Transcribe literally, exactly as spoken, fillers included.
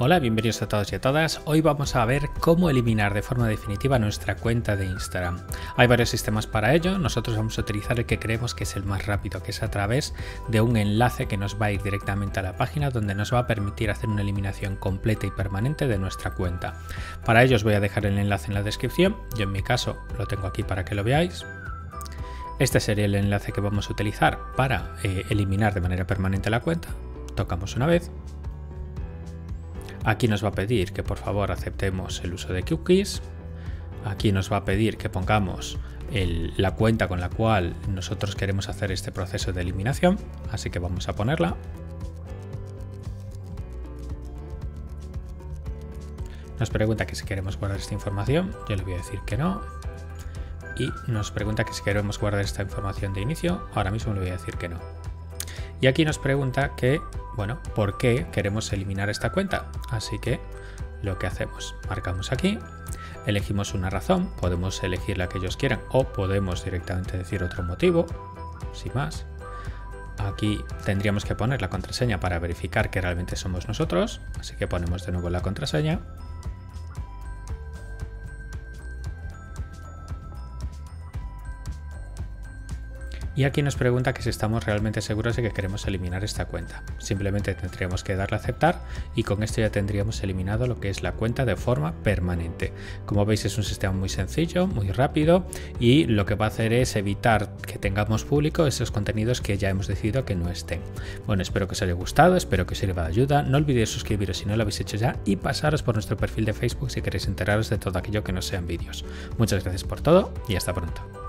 Hola, bienvenidos a todos y a todas. Hoy vamos a ver cómo eliminar de forma definitiva nuestra cuenta de Instagram. Hay varios sistemas para ello. Nosotros vamos a utilizar el que creemos que es el más rápido, que es a través de un enlace que nos va a ir directamente a la página donde nos va a permitir hacer una eliminación completa y permanente de nuestra cuenta. Para ello os voy a dejar el enlace en la descripción. Yo en mi caso lo tengo aquí para que lo veáis. Este sería el enlace que vamos a utilizar para eh, eliminar de manera permanente la cuenta. Tocamos una vez. Aquí nos va a pedir que por favor aceptemos el uso de cookies. Aquí nos va a pedir que pongamos el, la cuenta con la cual nosotros queremos hacer este proceso de eliminación, así que vamos a ponerla. Nos pregunta que si queremos guardar esta información, yo le voy a decir que no. Y nos pregunta que si queremos guardar esta información de inicio, ahora mismo le voy a decir que no. Y aquí nos pregunta que, bueno, ¿por qué queremos eliminar esta cuenta? Así que lo que hacemos, marcamos aquí, elegimos una razón, podemos elegir la que ellos quieran o podemos directamente decir otro motivo, sin más. Aquí tendríamos que poner la contraseña para verificar que realmente somos nosotros, así que ponemos de nuevo la contraseña. Y aquí nos pregunta que si estamos realmente seguros de que queremos eliminar esta cuenta. Simplemente tendríamos que darle a aceptar y con esto ya tendríamos eliminado lo que es la cuenta de forma permanente. Como veis, es un sistema muy sencillo, muy rápido y lo que va a hacer es evitar que tengamos público esos contenidos que ya hemos decidido que no estén. Bueno, espero que os haya gustado, espero que os sirva de ayuda. No olvidéis suscribiros si no lo habéis hecho ya y pasaros por nuestro perfil de Facebook si queréis enteraros de todo aquello que no sean vídeos. Muchas gracias por todo y hasta pronto.